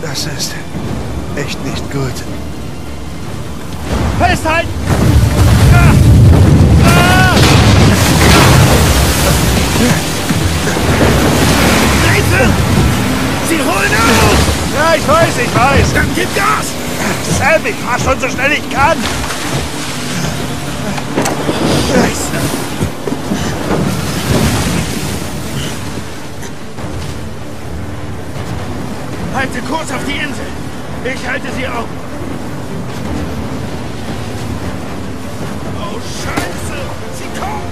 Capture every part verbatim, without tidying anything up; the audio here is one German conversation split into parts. Das ist echt nicht gut. Festhalten! Ah! Ah! Nathan! Sie holen aus! Ja, ich weiß, ich weiß. Dann gib Gas! Sam, ich fahr schon so schnell ich kann. Scheiße. Halte kurz auf die Insel. Ich halte sie auf. Oh, Scheiße! Sie kommen!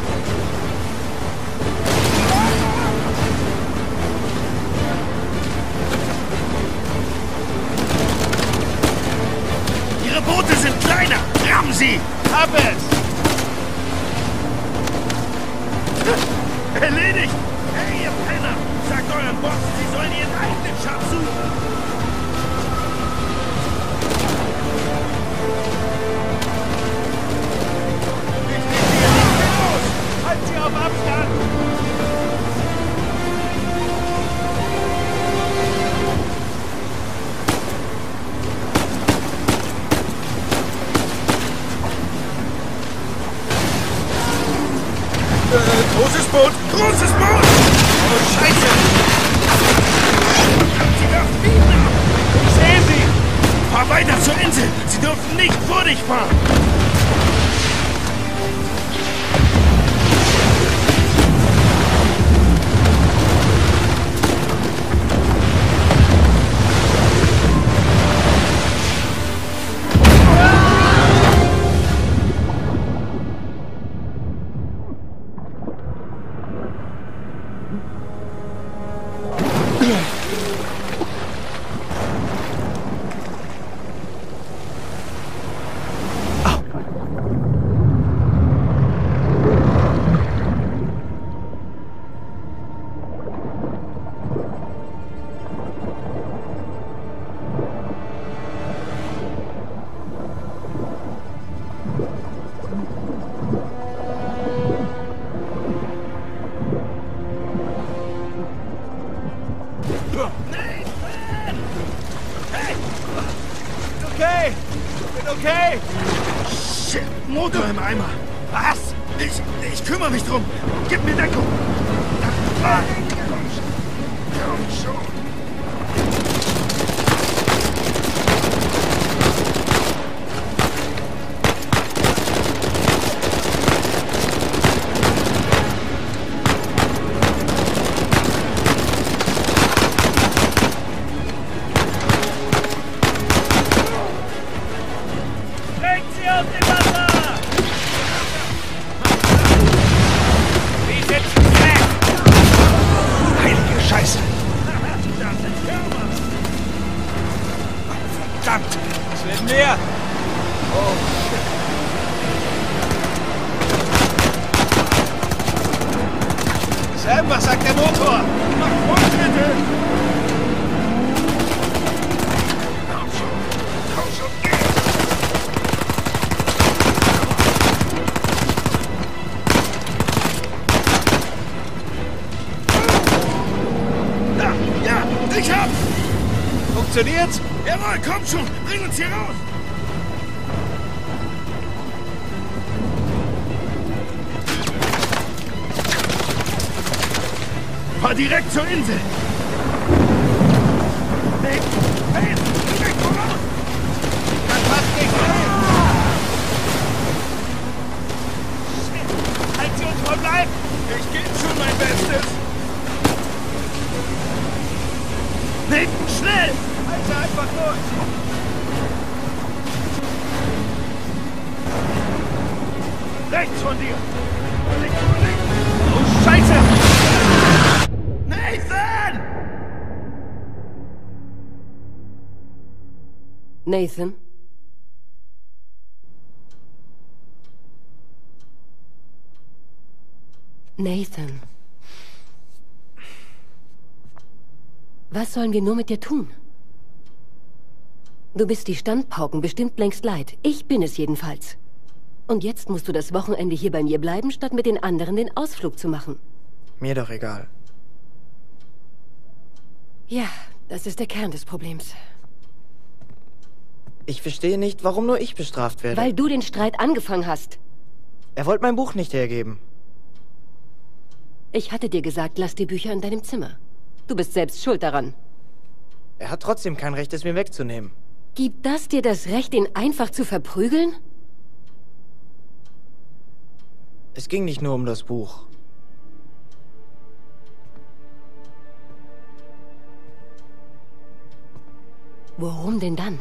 Ihre Boote sind kleiner! Rammen Sie! Hab es! Erledigt! Hey, ihr Penner! Sagt euren Boss, sie sollen ihren eigenen Schatz suchen! Großes Boot! Großes Boot! Oh, Scheiße! Sie dürfen nicht nach! Ich sehe Sie! Fahr weiter zur Insel! Sie dürfen nicht vor dich fahren! Okay! Bin okay! Shit! Motor im Eimer! Was? Ich, ich kümmere mich drum! Gib mir Deckung! Ah. Komm schon! Mehr! Oh, shit! Sam, was sagt der Motor? Mach Fortschritte! Komm schon! Komm schon! Geh! Da! Ja! Dich ab! Funktioniert's? Jawohl, komm schon! Bring uns hier raus! Fahr direkt zur Insel! Hey, hey, direkt voraus! Das passt nicht rein! Shit! Halt sie uns vom Leib! Ich geb schon mein Bestes! Nick, schnell! Halt sie einfach durch! Rechts von dir! Links von links! Oh, Scheiße! Nathan? Nathan. Was sollen wir nur mit dir tun? Du bist die Standpauken bestimmt längst leid. Ich bin es jedenfalls. Und jetzt musst du das Wochenende hier bei mir bleiben, statt mit den anderen den Ausflug zu machen. Mir doch egal. Ja, das ist der Kern des Problems. Ich verstehe nicht, warum nur ich bestraft werde. Weil du den Streit angefangen hast. Er wollte mein Buch nicht hergeben. Ich hatte dir gesagt, lass die Bücher in deinem Zimmer. Du bist selbst schuld daran. Er hat trotzdem kein Recht, es mir wegzunehmen. Gibt das dir das Recht, ihn einfach zu verprügeln? Es ging nicht nur um das Buch. Worum denn dann?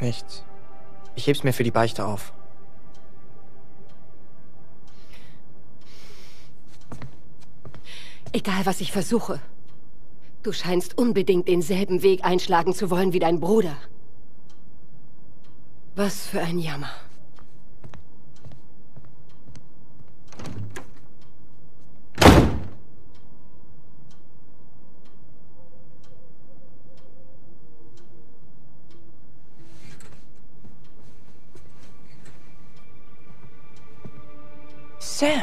Nichts. Ich heb's mir für die Beichte auf. Egal, was ich versuche. Du scheinst unbedingt denselben Weg einschlagen zu wollen wie dein Bruder. Was für ein Jammer. Sam!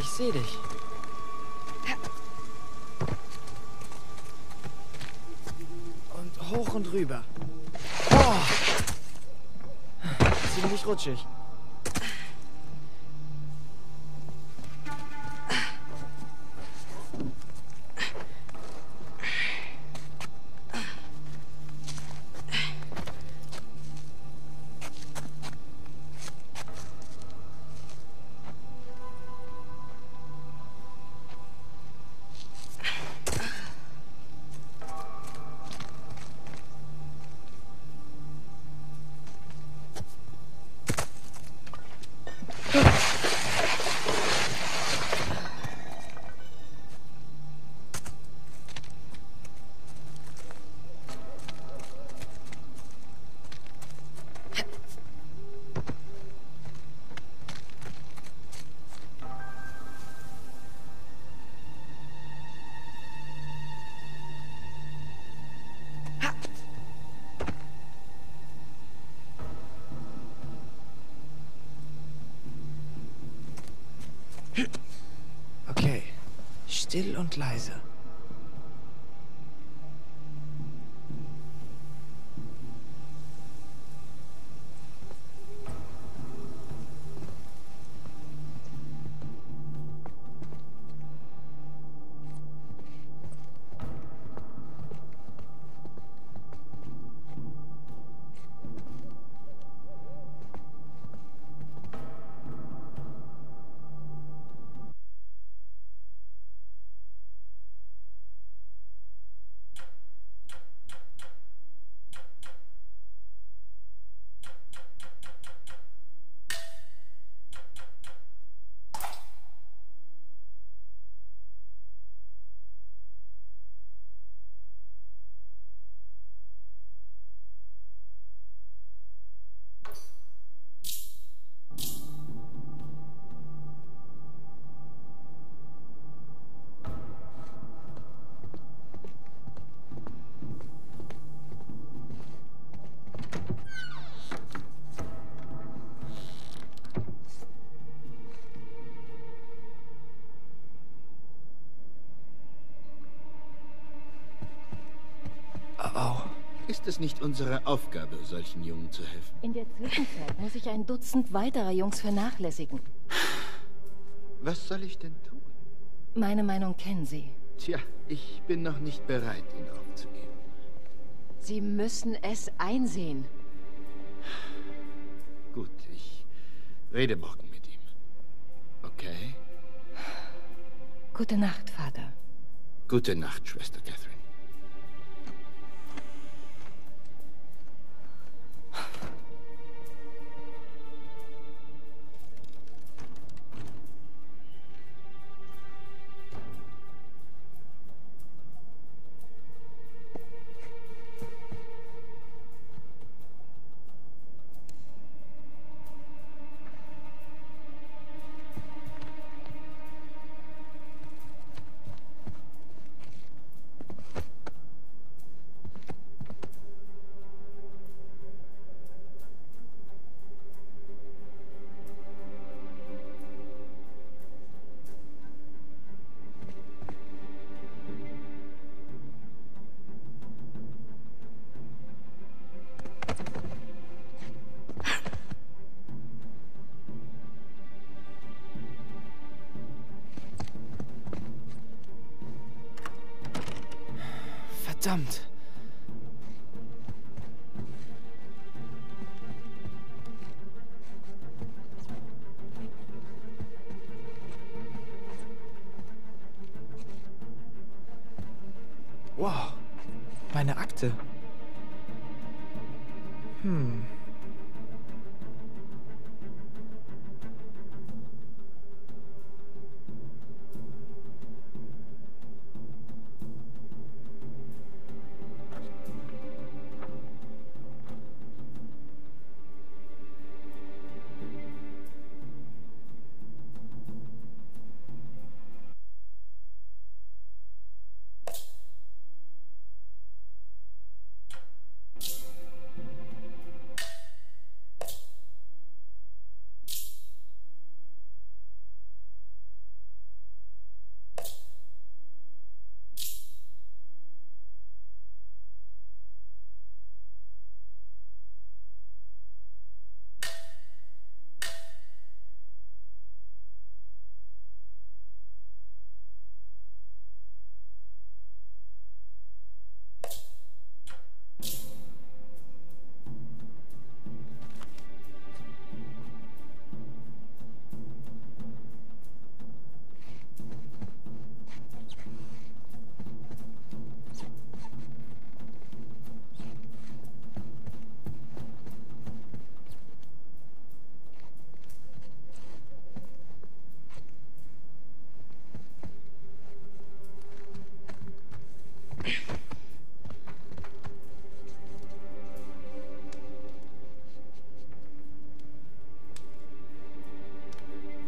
Ich sehe dich. Und hoch und rüber. Ziemlich rutschig. Okay, still und leise. ist es nicht unsere Aufgabe, solchen Jungen zu helfen? In der Zwischenzeit muss ich ein Dutzend weiterer Jungs vernachlässigen. Was soll ich denn tun? Meine Meinung kennen Sie. Tja, ich bin noch nicht bereit, ihn aufzugeben. Sie müssen es einsehen. Gut, ich rede morgen mit ihm. Okay? Gute Nacht, Vater. Gute Nacht, Schwester Catherine. Verdammt! Wow, meine Akte. Hm.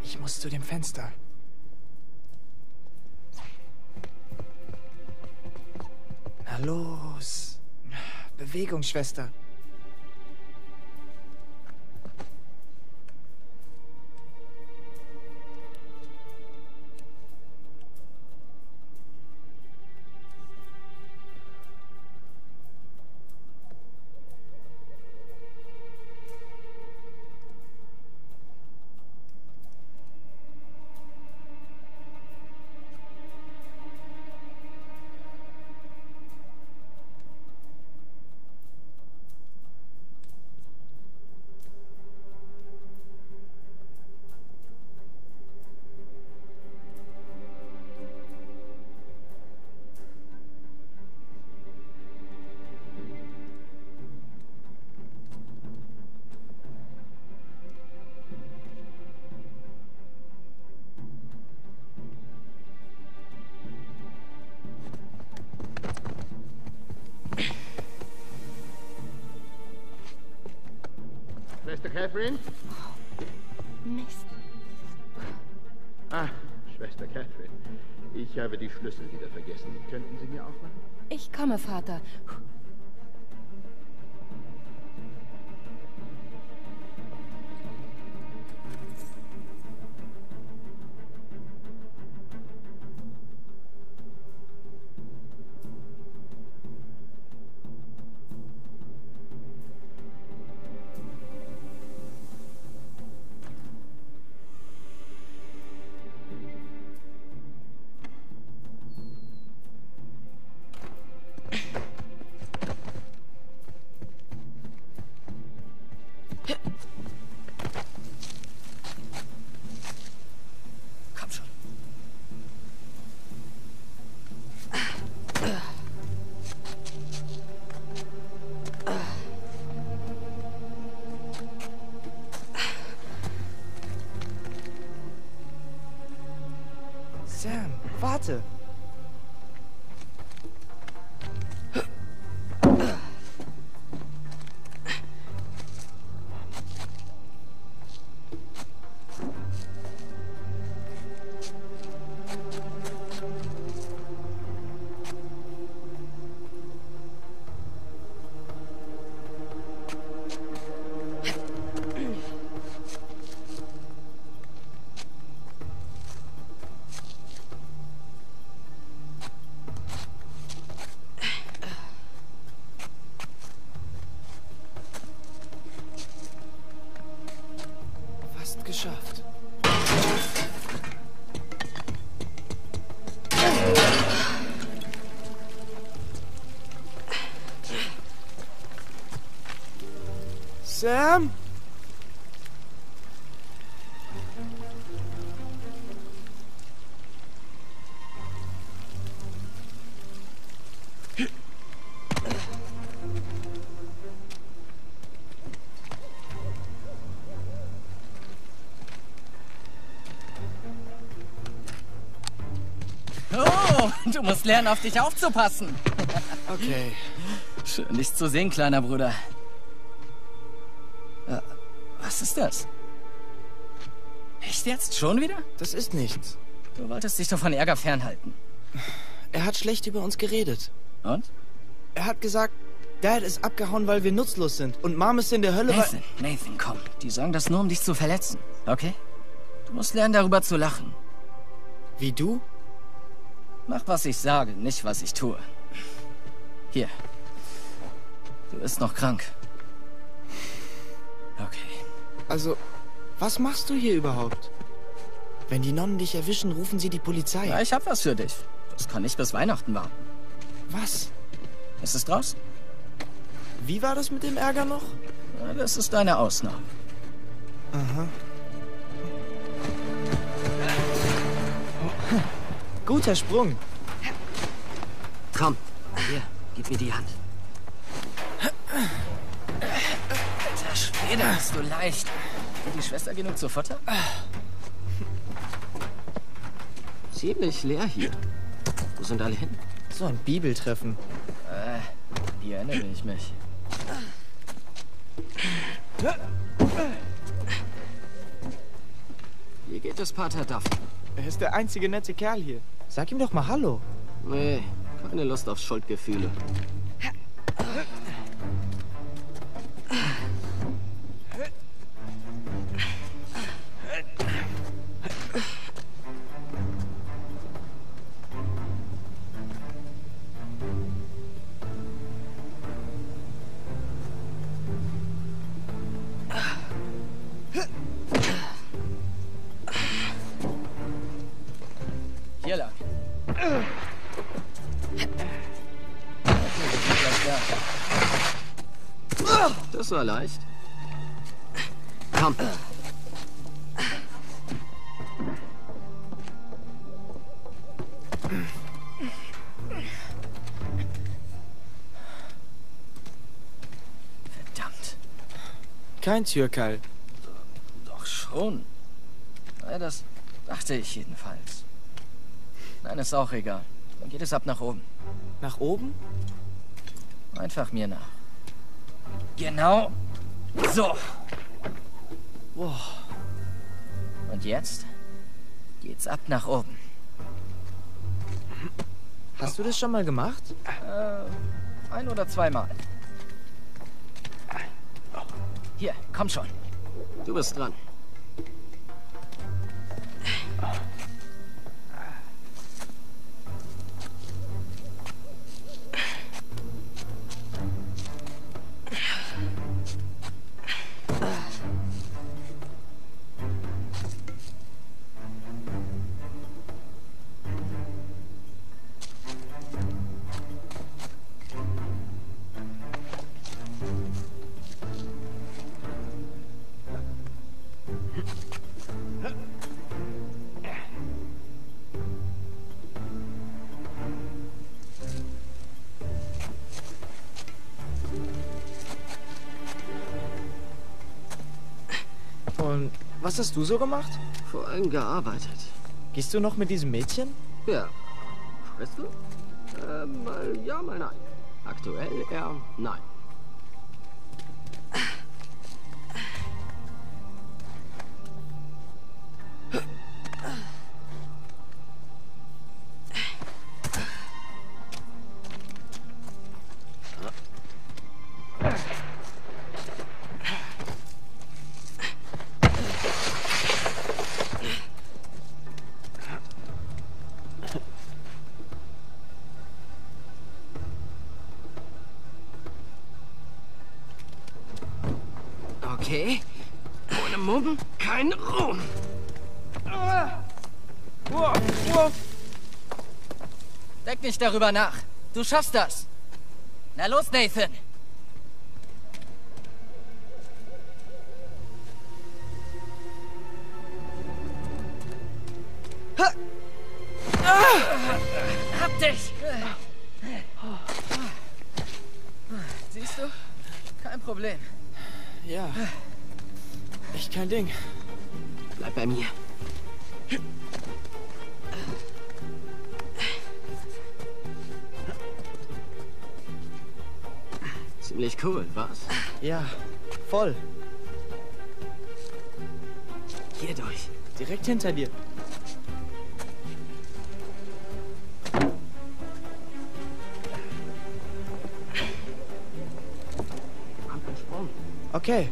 Ich muss zu dem Fenster. Na los. Bewegung, Schwester. Schwester Catherine? Oh, Mist. Ah, Schwester Catherine. Ich habe die Schlüssel wieder vergessen. Könnten Sie mir aufmachen? Ich komme, Vater. Warte! Geschafft. Sam? Du musst lernen, auf dich aufzupassen. Okay. Schön, dich zu sehen, kleiner Bruder. Äh, was ist das? Echt jetzt? Schon wieder? Das ist nichts. Du wolltest dich doch von Ärger fernhalten. Er hat schlecht über uns geredet. Und? Er hat gesagt, Dad ist abgehauen, weil wir nutzlos sind. Und Mom ist in der Hölle, Nathan, weil... Nathan, komm. Die sagen das nur, um dich zu verletzen. Okay? Du musst lernen, darüber zu lachen. Wie du? Mach, was ich sage, nicht, was ich tue. Hier. Du bist noch krank. Okay. Also, was machst du hier überhaupt? Wenn die Nonnen dich erwischen, rufen sie die Polizei. Ja, ich hab was für dich. Das kann nicht bis Weihnachten warten. Was? Ist es draußen? Wie war das mit dem Ärger noch? Ja, das ist eine Ausnahme. Aha. Oh. Guter Sprung. Komm, hier, gib mir die Hand. Alter Schwede, bist du leicht. Hat die Schwester genug zu Futter? Ziemlich leer hier. Wo sind alle hin? So ein Bibeltreffen. Äh, hier erinnere ich mich. Hier geht das Pater Duff. Er ist der einzige nette Kerl hier. Sag ihm doch mal Hallo. Nee, keine Lust auf Schuldgefühle. Das war leicht. Komm. Verdammt. Kein Türkall. Doch schon. Das dachte ich jedenfalls. Nein, ist auch egal. Dann geht es ab nach oben. Nach oben? Einfach mir nach. Genau. So. Wow. Und jetzt geht's ab nach oben. Hast du das schon mal gemacht? Äh, ein oder zweimal. Hier, komm schon. Du bist dran. Was hast du so gemacht? Vor allem gearbeitet. Gehst du noch mit diesem Mädchen? Wer? Crystal? Äh, mal ja, mal nein. Aktuell eher nein. Okay. Ohne Mumm, kein Ruhm. Ah. Wow, wow. Denk nicht darüber nach. Du schaffst das. Na los, Nathan. Ha. Ah. Hab dich. Siehst du? Kein Problem. Ja, echt kein Ding. Bleib bei mir. Ziemlich cool, was? Ja, voll. Hier durch. Direkt hinter dir. Okay.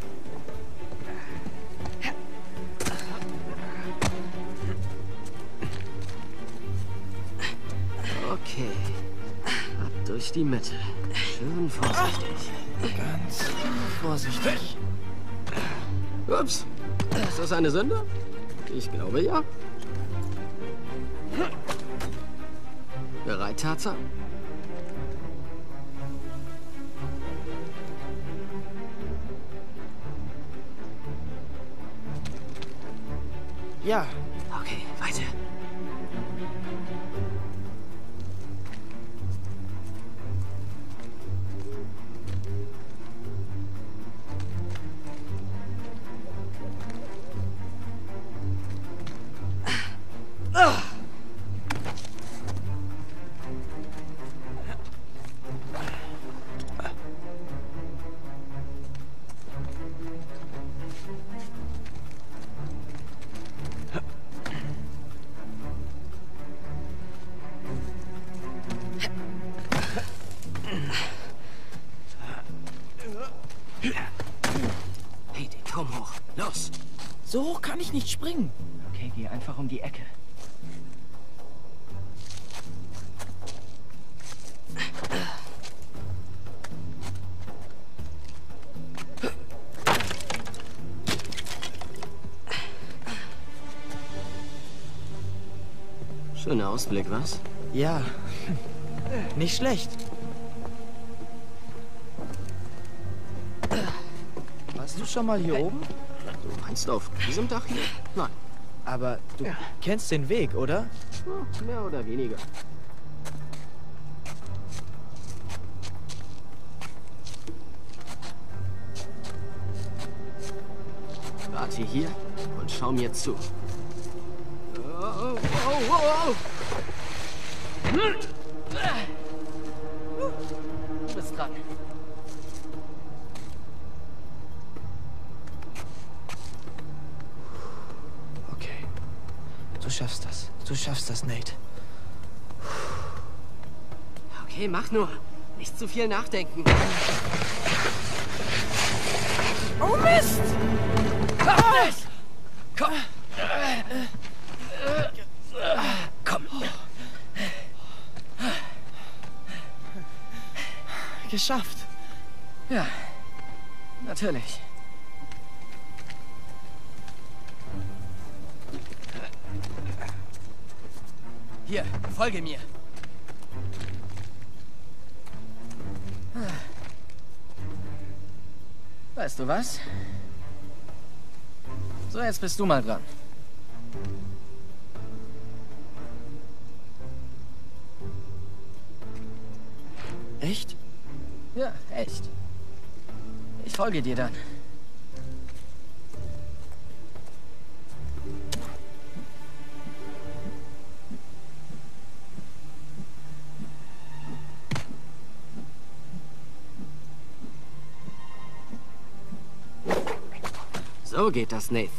Okay. Ab durch die Mitte. Schön vorsichtig. Ganz vorsichtig. Ups. Ist das eine Sünde? Ich glaube ja. Bereit, Tarzan? Ja. Okay, weiter. Ah. Hey, den Turm hoch. Los! So hoch kann ich nicht springen. Okay, geh einfach um die Ecke. Schöner Ausblick, was? Ja, nicht schlecht. Warst du schon mal hier oben? Du meinst auf diesem Dach hier? Nein. Aber du ja. kennst den Weg, oder? Ja, mehr oder weniger. Warte hier und schau mir zu. Oh, oh, oh, oh. Du bist dran. Du schaffst das. Du schaffst das, Nate. Okay, mach nur. Nicht zu viel nachdenken. Oh Mist! Komm! Komm! Komm! Geschafft. Ja, natürlich. Hier, folge mir. Weißt du was? So, jetzt bist du mal dran. Echt? Ja, echt. Ich folge dir dann. So geht das, Nathan.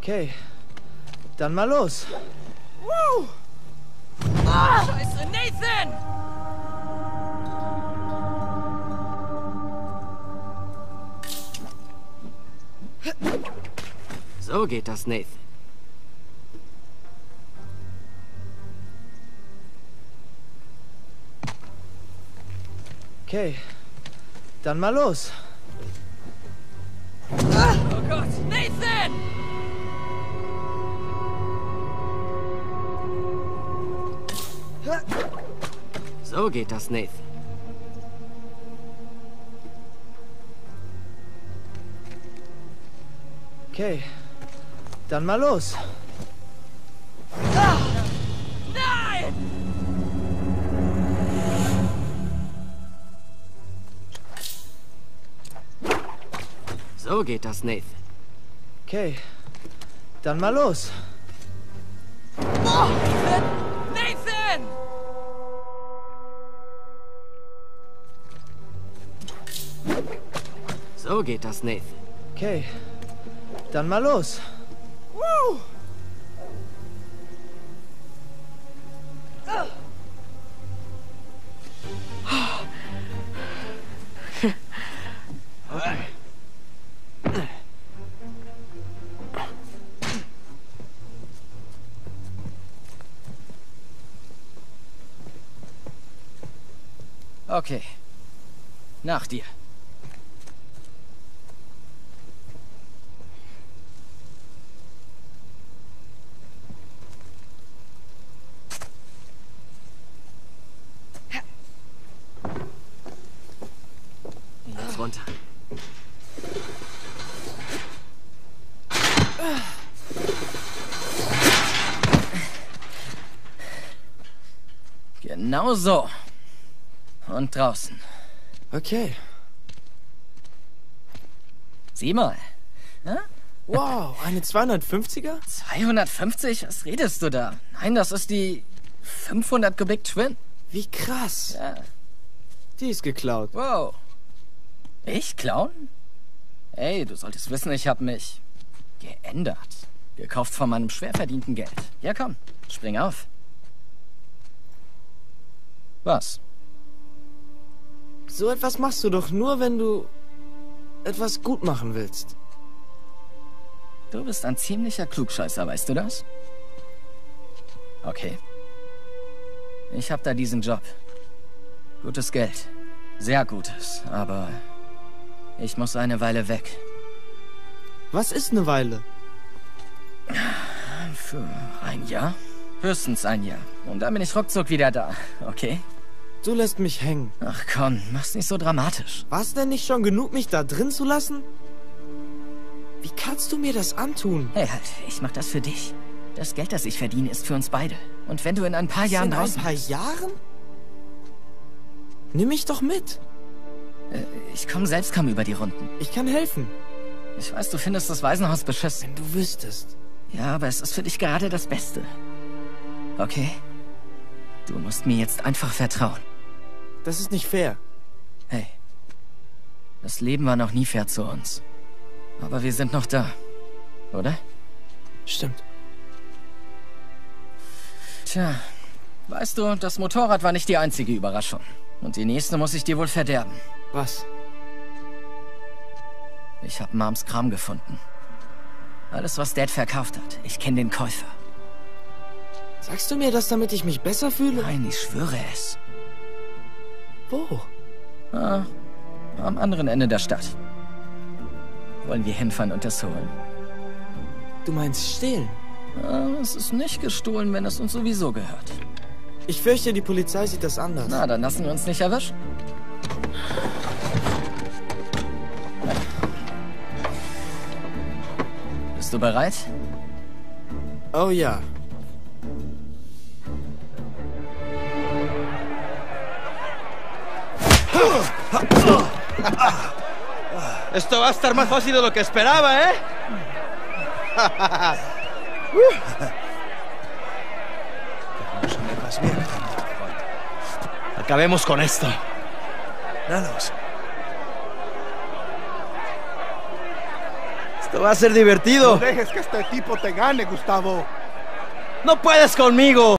Okay, dann mal los. Wow. Ah, Scheiße, Nathan! So geht das, Nathan. Okay, dann mal los. Ah, oh Gott, Nathan! So geht das, Nathan. Okay, dann mal los. Ah, nein! So geht das, Nathan. Okay, dann mal los. Oh, Nathan! So geht das, Nathan. Okay, dann mal los. Woo! Okay. Nach dir. Jetzt runter. Genau so. Und draußen. Okay. Sieh mal. Hm? Wow, eine zweihundertfünfziger? zweihundertfünfzig? Was redest du da? Nein, das ist die fünfhundert Kubik Twin. Wie krass. Ja. Die ist geklaut. Wow. Ich klauen? Ey, du solltest wissen, ich habe mich geändert. Gekauft von meinem schwer verdienten Geld. Ja, komm, spring auf. Was? So etwas machst du doch nur, wenn du etwas gut machen willst. Du bist ein ziemlicher Klugscheißer, weißt du das? Okay. Ich hab da diesen Job. Gutes Geld. Sehr gutes, aber ich muss eine Weile weg. Was ist eine Weile? Für ein Jahr? Höchstens ein Jahr. Und dann bin ich ruckzuck wieder da, okay? Du lässt mich hängen. Ach komm, mach's nicht so dramatisch. War's denn nicht schon genug, mich da drin zu lassen? Wie kannst du mir das antun? Hey, halt, ich mach das für dich. Das Geld, das ich verdiene, ist für uns beide. Und wenn du in ein paar Was, Jahren raus... In ein paar Jahren? Nimm mich doch mit. Äh, ich komm selbst kaum über die Runden. Ich kann helfen. Ich weiß, du findest das Waisenhaus beschissen. Wenn du wüsstest. Ja, aber es ist für dich gerade das Beste. Okay? Du musst mir jetzt einfach vertrauen. Das ist nicht fair. Hey, das Leben war noch nie fair zu uns. Aber wir sind noch da, oder? Stimmt. Tja, weißt du, das Motorrad war nicht die einzige Überraschung. Und die nächste muss ich dir wohl verderben. Was? Ich hab Moms Kram gefunden. Alles, was Dad verkauft hat. Ich kenne den Käufer. Sagst du mir das, damit ich mich besser fühle? Nein, ich schwöre es. Wo? Ah, am anderen Ende der Stadt. Wollen wir hinfahren und das holen? Du meinst stehlen? Ah, es ist nicht gestohlen, wenn es uns sowieso gehört. Ich fürchte, die Polizei sieht das anders. Na, dann lassen wir uns nicht erwischen. Bist du bereit? Oh ja. Esto va a estar más fácil de lo que esperaba, ¿eh? Acabemos con esto. Na los. Esto va a ser divertido. No dejes que este tipo te gane, Gustavo. No puedes conmigo.